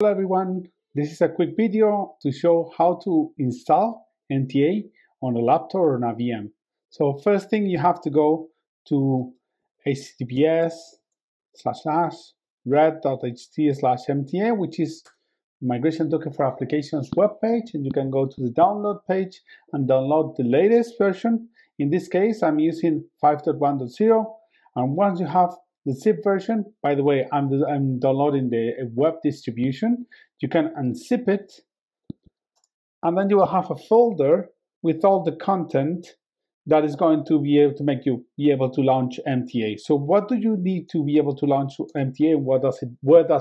Hello everyone, this is a quick video to show how to install NTA on a laptop or on a VM. So first thing, you have to go to https://red.ht/mta, which is Migration Toolkit for Applications webpage, and you can go to the download page and download the latest version. In this case, I'm using 5.1.0, and once you have the zip version, by the way, I'm downloading the web distribution. You can unzip it, and then you will have a folder with all the content that is going to be able to make you be able to launch MTA. So what do you need to be able to launch MTA, and where does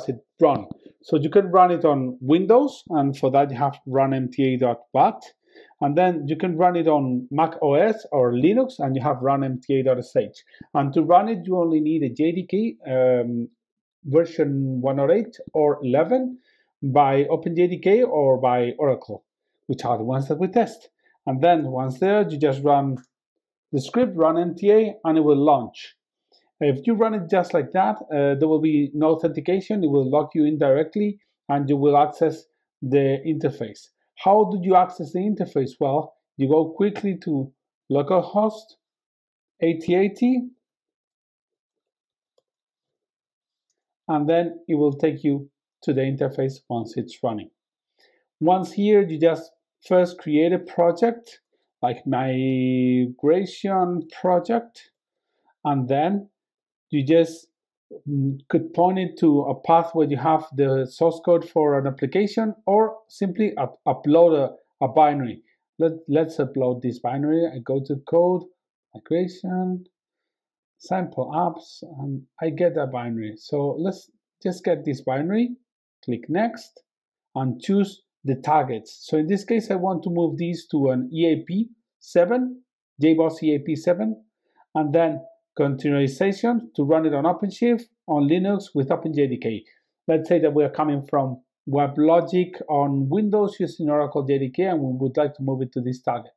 it run? So you can run it on Windows, and for that you have run mta.bat, and then you can run it on Mac OS or Linux, and you have run mta.sh. And to run it, you only need a JDK version 108 or 11 by OpenJDK or by Oracle, which are the ones that we test. And then once there, you just run the script, run MTA, and it will launch. If you run it just like that, there will be no authentication. It will lock you in directly, and you will access the interface. How do you access the interface? Well, you go quickly to localhost 8080, and then it will take you to the interface once it's running. Once here, you just first create a project, like migration project, and then you just could point it to a path where you have the source code for an application, or simply upload a binary. Let's upload this binary. I go to code, migration, sample apps, and I get that binary. So let's just get this binary, click next, and choose the targets. So in this case, I want to move these to an EAP7, JBoss EAP7, and then containerization to run it on OpenShift, on Linux with OpenJDK. Let's say that we are coming from WebLogic on Windows using Oracle JDK, and we would like to move it to this target.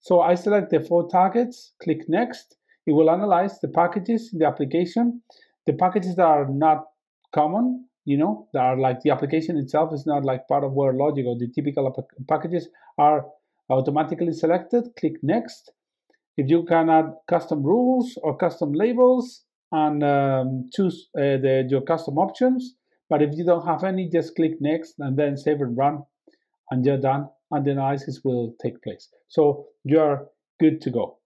So I select the 4 targets, click next. It will analyze the packages in the application, the packages that are not common, you know, that are like the application itself is not like part of WebLogic, or the typical packages are automatically selected. Click next. If you can add custom rules or custom labels, and choose your custom options. But if you don't have any, just click next and then save and run, and you're done, and the analysis will take place. So you're good to go.